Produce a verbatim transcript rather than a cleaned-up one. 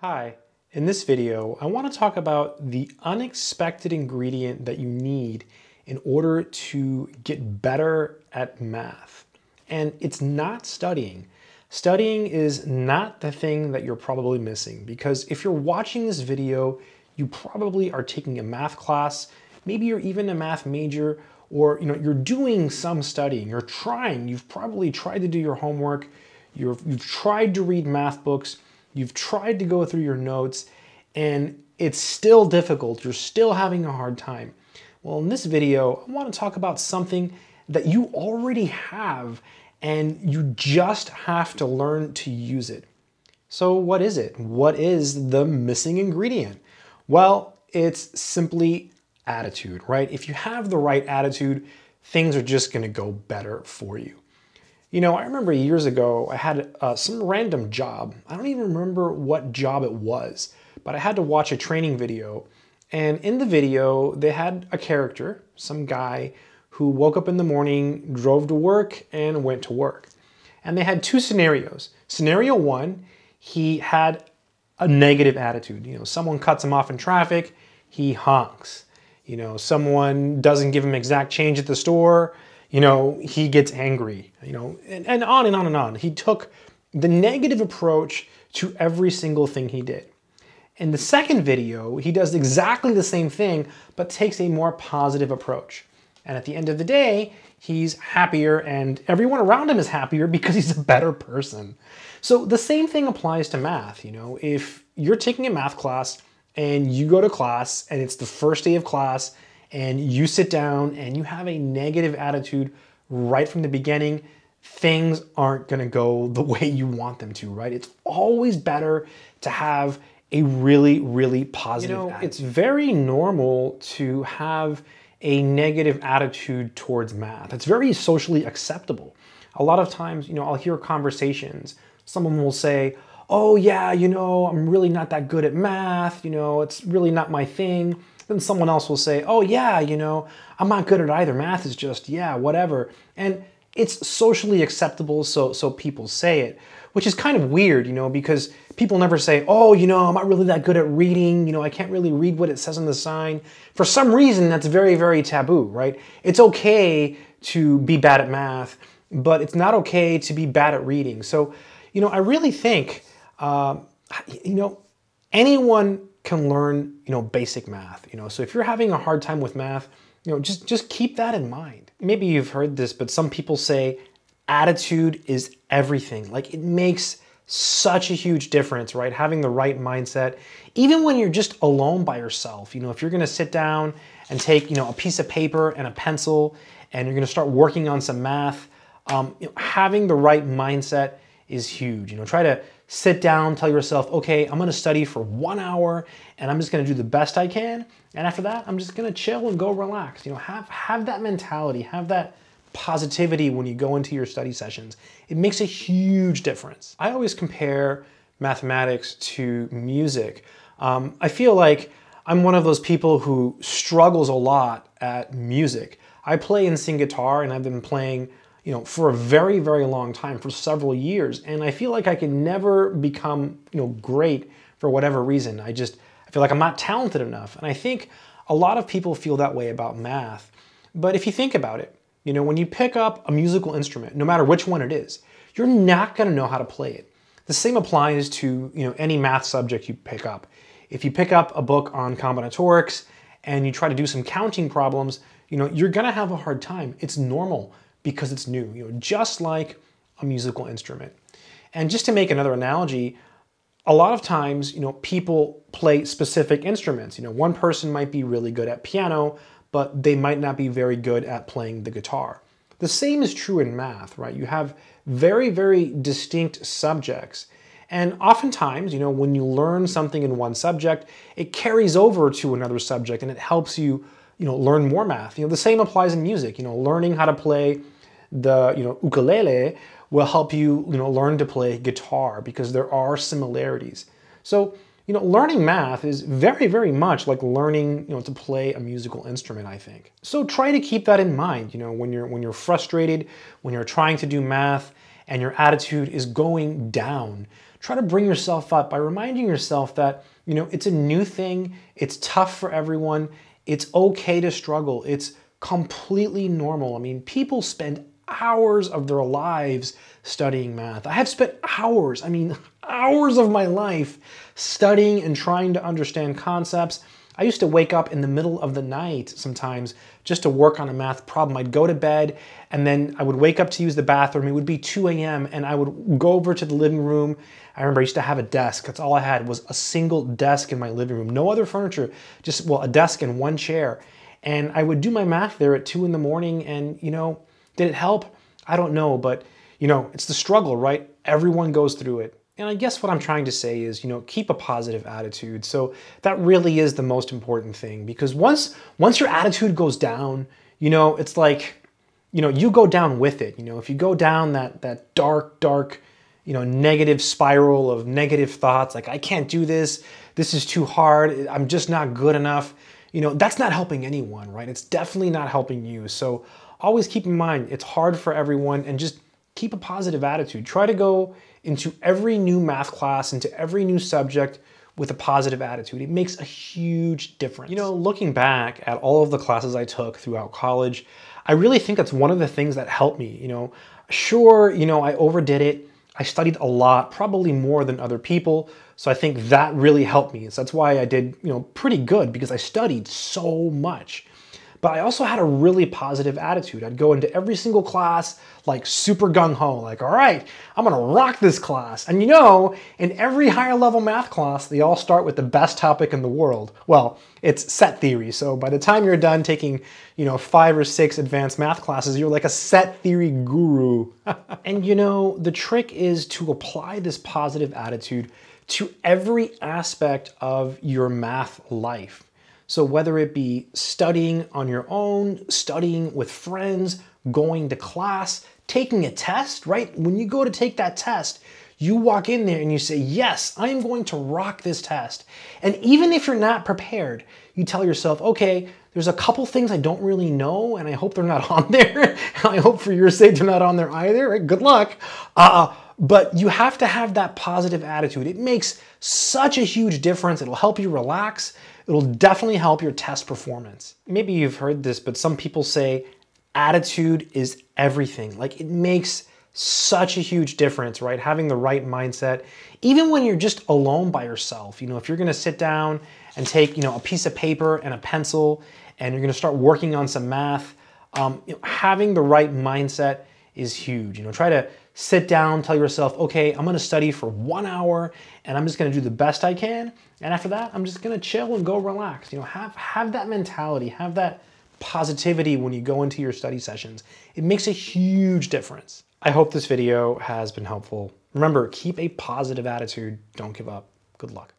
Hi, in this video, I want to talk about the unexpected ingredient that you need in order to get better at math. And it's not studying. Studying is not the thing that you're probably missing, because if you're watching this video, you probably are taking a math class, maybe you're even a math major, or you know, you're doing some studying, you're trying, you've probably tried to do your homework, you've, you've tried to read math books, you've tried to go through your notes, and it's still difficult. You're still having a hard time. Well, in this video, I want to talk about something that you already have, and you just have to learn to use it. So what is it? What is the missing ingredient? Well, it's simply attitude, right? If you have the right attitude, things are just going to go better for you. You know, I remember years ago, I had uh, some random job. I don't even remember what job it was, but I had to watch a training video. And in the video, they had a character, some guy who woke up in the morning, drove to work, and went to work. And they had two scenarios. Scenario one, he had a negative attitude. You know, someone cuts him off in traffic, he honks. You know, someone doesn't give him exact change at the store, you know, he gets angry, you know, and, and on and on and on. He took the negative approach to every single thing he did. In the second video, he does exactly the same thing, but takes a more positive approach. And at the end of the day, he's happier and everyone around him is happier because he's a better person. So the same thing applies to math. You know, if you're taking a math class and you go to class and it's the first day of class and you sit down and you have a negative attitude right from the beginning, things aren't gonna go the way you want them to, right? It's always better to have a really, really positive attitude. You know, it's very normal to have a negative attitude towards math. It's very socially acceptable. A lot of times, you know, I'll hear conversations, someone will say, oh yeah, you know, I'm really not that good at math, you know, it's really not my thing. Then someone else will say, oh yeah, you know, I'm not good at either. Math is just, yeah, whatever. And it's socially acceptable, so, so people say it, which is kind of weird, you know, because people never say, oh, you know, I'm not really that good at reading, you know, I can't really read what it says on the sign. For some reason, that's very, very taboo, right? It's okay to be bad at math, but it's not okay to be bad at reading. So, you know, I really think, uh, you know, anyone can learn, you know, basic math, you know, so if you're having a hard time with math, you know, just, just keep that in mind. Maybe you've heard this, but some people say attitude is everything. Like, it makes such a huge difference, right? Having the right mindset, even when you're just alone by yourself, you know, if you're going to sit down and take, you know, a piece of paper and a pencil, and you're going to start working on some math, um, you know, having the right mindset is huge. You know, try to sit down, tell yourself, okay, I'm gonna study for one hour and I'm just gonna do the best I can. And after that, I'm just gonna chill and go relax. You know, have, have that mentality, have that positivity when you go into your study sessions. It makes a huge difference. I always compare mathematics to music. Um, I feel like I'm one of those people who struggles a lot at music. I play and sing guitar, and I've been playing, you know, for a very, very long time, for several years. And I feel like I can never become, you know, great for whatever reason. I just, I feel like I'm not talented enough. And I think a lot of people feel that way about math. But if you think about it, you know, when you pick up a musical instrument, no matter which one it is, you're not gonna know how to play it. The same applies to, you know, any math subject you pick up. If you pick up a book on combinatorics and you try to do some counting problems, you know, you're gonna have a hard time. It's normal, because it's new, you know, just like a musical instrument. And just to make another analogy, a lot of times, you know, people play specific instruments. You know, one person might be really good at piano, but they might not be very good at playing the guitar. The same is true in math, right? You have very, very distinct subjects. And oftentimes, you know, when you learn something in one subject, it carries over to another subject and it helps you, you know, learn more math. You know, the same applies in music. You know, learning how to play the, you know, ukulele will help you, you know, learn to play guitar, because there are similarities. So, you know, learning math is very, very much like learning, you know, to play a musical instrument, I think. So try to keep that in mind, you know, when you're, when you're frustrated, when you're trying to do math and your attitude is going down. try to bring yourself up by reminding yourself that, you know, it's a new thing, it's tough for everyone, it's okay to struggle, it's completely normal. I mean, people spend hours of their lives studying math. I have spent hours, I mean, hours of my life studying and trying to understand concepts. I used to wake up in the middle of the night sometimes just to work on a math problem. I'd go to bed and then I would wake up to use the bathroom. It would be two A M and I would go over to the living room. I remember I used to have a desk. That's all I had, was a single desk in my living room. No other furniture, just, well, a desk and one chair. And I would do my math there at two in the morning, and, you know, did it help? I don't know, but, you know, it's the struggle, right? Everyone goes through it. And I guess what I'm trying to say is, you know, keep a positive attitude. So that really is the most important thing, because once once your attitude goes down, you know, it's like, you know, you go down with it. You know, if you go down that that dark, dark, you know, negative spiral of negative thoughts, like, I can't do this, this is too hard, I'm just not good enough, you know, that's not helping anyone, right? It's definitely not helping you. So always keep in mind, it's hard for everyone, and just keep a positive attitude. Try to go into every new math class, into every new subject with a positive attitude. It makes a huge difference. You know, looking back at all of the classes I took throughout college, I really think that's one of the things that helped me. You know, sure, you know, I overdid it. I studied a lot, probably more than other people. So I think that really helped me. So that's why I did, you know, pretty good, because I studied so much. But I also had a really positive attitude. I'd go into every single class like super gung-ho, like, all right, I'm gonna rock this class. And you know, in every higher level math class, they all start with the best topic in the world. Well, it's set theory. So by the time you're done taking, you know, five or six advanced math classes, you're like a set theory guru. And you know, the trick is to apply this positive attitude to every aspect of your math life. So whether it be studying on your own, studying with friends, going to class, taking a test, right? When you go to take that test, you walk in there and you say, yes, I am going to rock this test. And even if you're not prepared, you tell yourself, okay, there's a couple things I don't really know, and I hope they're not on there. I hope for your sake they're not on there either, right? Good luck. Uh, but you have to have that positive attitude. It makes such a huge difference. It'll help you relax. It'll definitely help your test performance. Maybe you've heard this, but some people say attitude is everything. Like, it makes such a huge difference, right? Having the right mindset, even when you're just alone by yourself. You know, if you're gonna sit down and take, you know, a piece of paper and a pencil, and you're gonna start working on some math, um, you know, having the right mindset is huge. You know, try to sit down, tell yourself, okay, I'm gonna study for one hour and I'm just gonna do the best I can. And after that, I'm just gonna chill and go relax. You know, have, have that mentality, have that positivity when you go into your study sessions. It makes a huge difference. I hope this video has been helpful. Remember, keep a positive attitude. Don't give up. Good luck.